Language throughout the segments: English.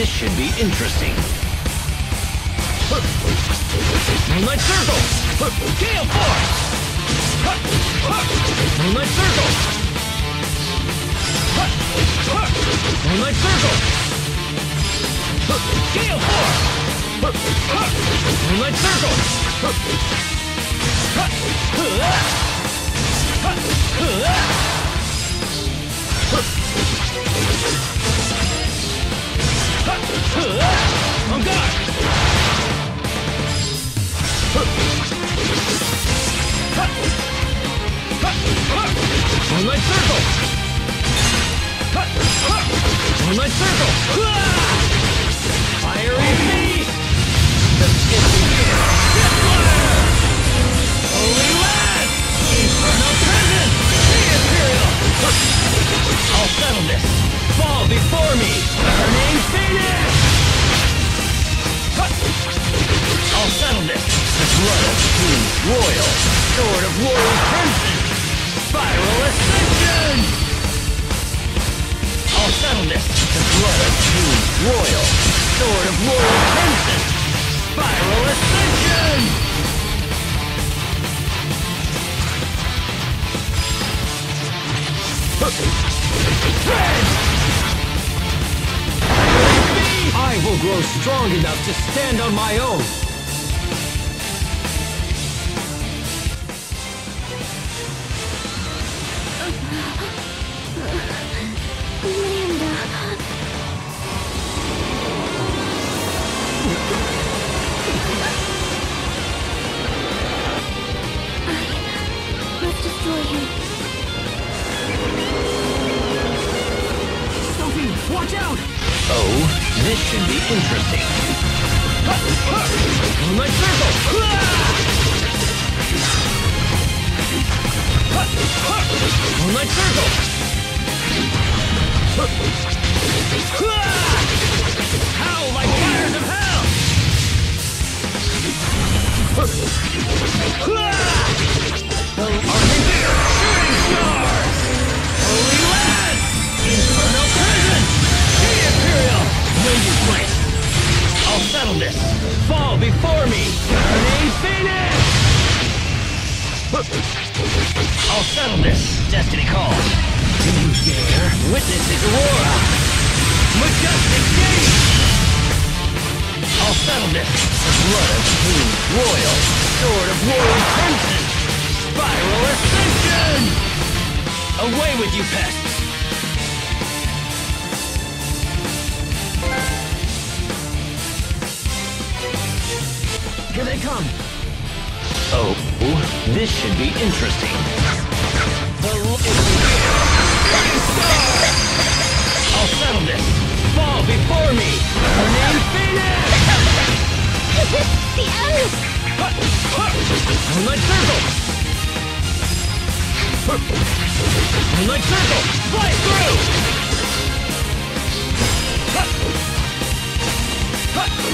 This should be interesting. Moonlight Circle! Gale Force! Moonlight Circle! Moonlight Circle! Gale Force! Moonlight Circle! On guard! Moonlight Circle! Moonlight Circle! Fiery Beast! The Skipping Air! Shipwire! Holy Lad! Infernal Presence! The Imperial! I'll settle this! Fall before me! Her name's Venus! I'll settle this! The blood of Kings Royal! Sword of Warrior Crimson! Spiral Ascension! I'll settle this! The blood of Kings Royal! Sword of Warrior Crimson! Spiral Ascension! I will grow strong enough to stand on my own! Sophie, watch out! Oh, this should be interesting. Moonlight Circle! Moonlight Circle! Howl like fires of hell! Army Bear! Shooting Stars! Holy Land! Infernal Prison! The Imperial! Waiting place! I'll settle this! Fall before me! Her name's Venus! I'll settle this! Destiny calls! Do you dare? Witness is Aurora! Majestic Gaze! I'll settle this! The blood of King Royal! Sword of Warrior Crimson! Spiral Ascension! Away with you, pests! Here they come! Oh, this should be interesting. I'll settle this! Fall before me! Her name's Venus! The Oath! Moonlight Circle! Moonlight Circle! Fly through! Moonlight Circle!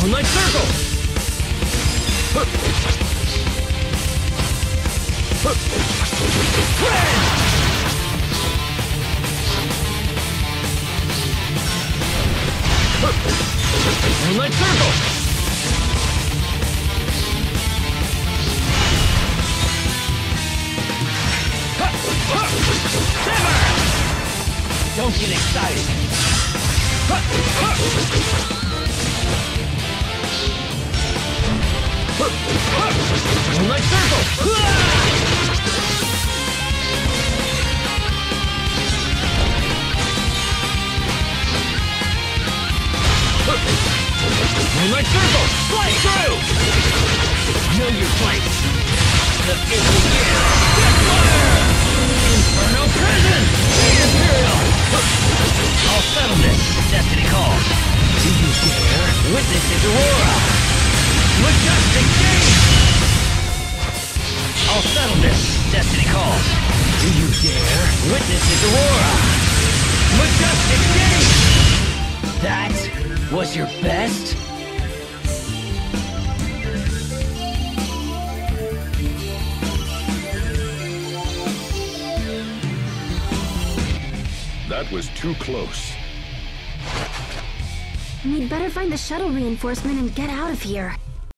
Moonlight Circle! Sever! Don't get excited. Moonlight Circle! Moonlight Circle! Fly through! Know your place! The Fifth Gear! Inferno Prison! The Imperial! I'll settle this! Destiny calls! Do you dare? Witness is Aurora! Majestic Gaze! I'll settle this! Destiny calls! Do you dare? Witness is Aurora! Majestic Gaze! That was your best? That was too close. We'd better find the shuttle reinforcement and get out of here.